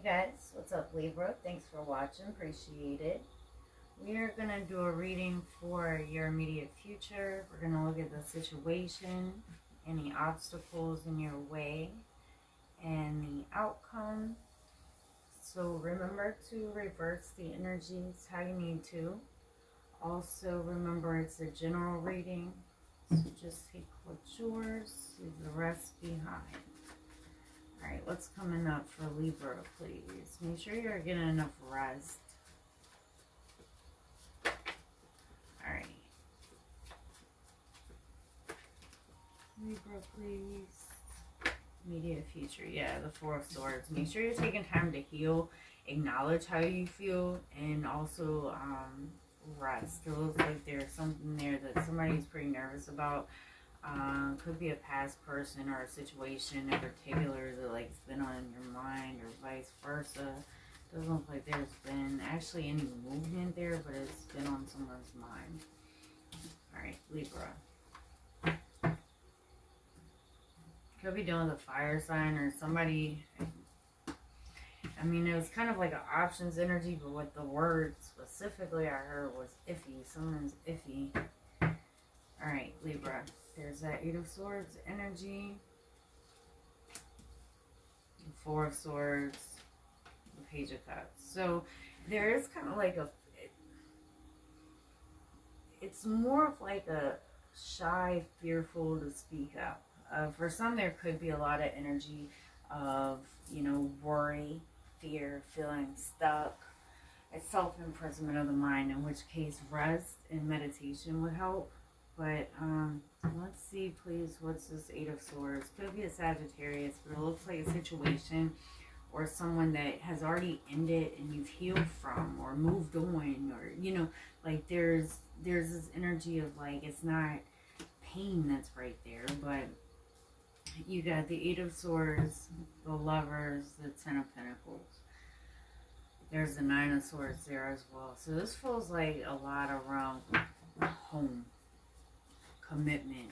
Hey guys, what's up Libra? Thanks for watching, appreciate it. We are going to do a reading for your immediate future. We're going to look at the situation, any obstacles in your way, and the outcome. So remember to reverse the energies how you need to. Also remember it's a general reading, so just take what's yours, leave the rest behind. Alright, what's coming up for Libra, please? Make sure you're getting enough rest. Alright. Libra, please. Immediate future. Yeah, the Four of Swords. Make sure you're taking time to heal, acknowledge how you feel, and also rest. It looks like there's something there that somebody's pretty nervous about. Could be a past person or a situation in particular that like's been on your mind, or vice versa. Doesn't look like there's been actually any movement there, but it's been on someone's mind. Alright, Libra. Could be dealing with a fire sign or somebody. I mean, it was kind of like an options energy, but what the word specifically I heard was iffy. Someone's iffy. Alright, Libra. There's that Eight of Swords energy, the Four of Swords, the Page of Cups. So there is kind of like a, it's more of like a shy, fearful to speak up. For some, there could be a lot of energy of, you know, worry, fear, feeling stuck. It's self-imprisonment of the mind, in which case rest and meditation would help. But let's see, please, what's this Eight of Swords? Could be a Sagittarius, but it looks like a situation or someone that has already ended and you've healed from or moved on, or, you know, like there's this energy of like, it's not pain that's right there, but you got the Eight of Swords, the Lovers, the Ten of Pentacles. There's the Nine of Swords there as well. So this feels like a lot around home. Commitment,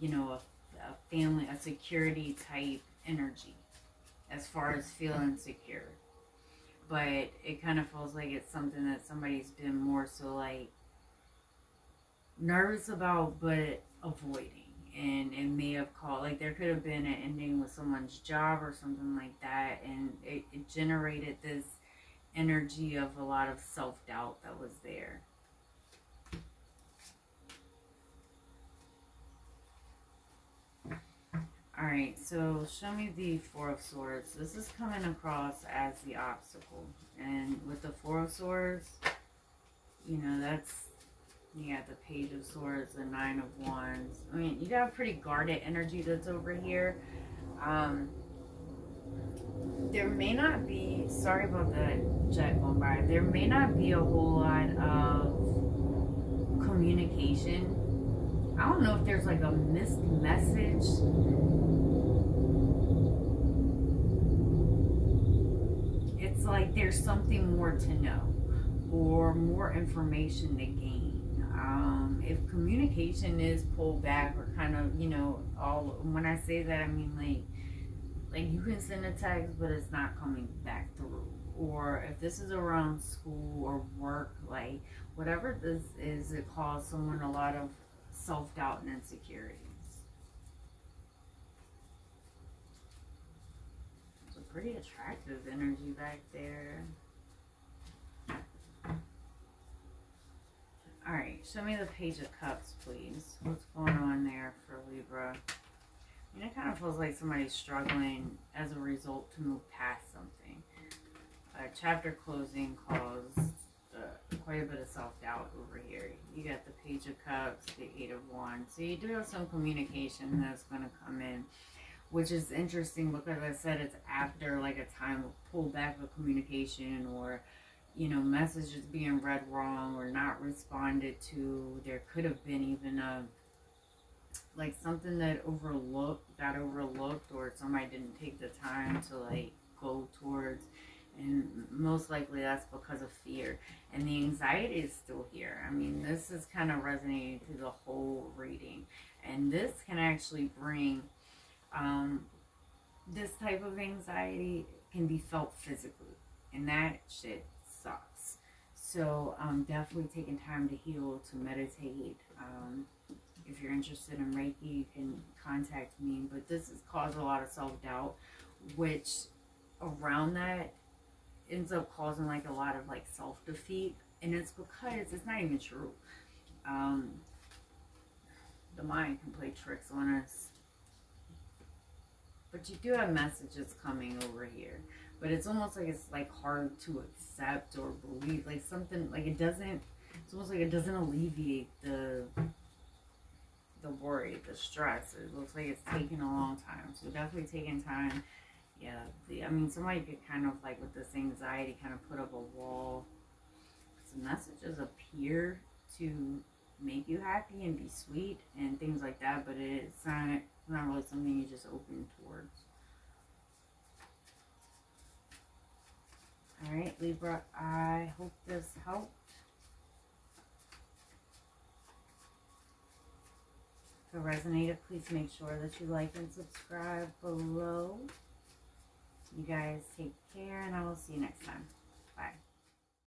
you know, a family, a security type energy as far as feeling secure. But it kind of feels like it's something that somebody's been more so like nervous about but avoiding, and it may have caused, like there could have been an ending with someone's job or something like that, and it generated this energy of a lot of self-doubt that was there. Alright, so show me the Four of Swords. This is coming across as the obstacle. And with the Four of Swords, you know, that's, you got the Page of Swords, the Nine of Wands. I mean, you got a pretty guarded energy that's over here. There may not be, sorry about the jet going by, there may not be a whole lot of communication. I don't know if there's like a missed message. It's like there's something more to know or more information to gain. If communication is pulled back or kind of, you know, all, when I say that, I mean like you can send a text, but it's not coming back through. Or if this is around school or work, like whatever this is, it caused someone a lot of self-doubt and insecurities. It's a pretty attractive energy back there. Alright, show me the Page of Cups, please. What's going on there for Libra? I mean, it kind of feels like somebody's struggling as a result to move past something. Chapter closing caused quite a bit of self-doubt over here. You got the Page of Cups, the Eight of Wands. So you do have some communication that's going to come in, which is interesting because I said it's after like a time of pullback of communication, or, you know, messages being read wrong or not responded to. There could have been even a, like something that got overlooked, or somebody didn't take the time to like go towards. And most likely that's because of fear. And the anxiety is still here. I mean, this is kind of resonating through the whole reading. And this can actually bring this type of anxiety can be felt physically, and that shit sucks. So definitely taking time to heal, to meditate. If you're interested in Reiki, you can contact me. But this has caused a lot of self-doubt, which around that ends up causing like a lot of like self-defeat. And it's because it's not even true. The mind can play tricks on us. But you do have messages coming over here. But it's almost like it's like hard to accept or believe. Like something, like it doesn't, it's almost like it doesn't alleviate the worry, the stress. It looks like it's taking a long time. So definitely taking time. Yeah, I mean, somebody could kind of like with this anxiety kind of put up a wall. Some messages appear to make you happy and be sweet and things like that, but it's not really something you just open towards. All right, Libra, I hope this helped. If it resonated, please make sure that you like and subscribe below. You guys take care, and I will see you next time.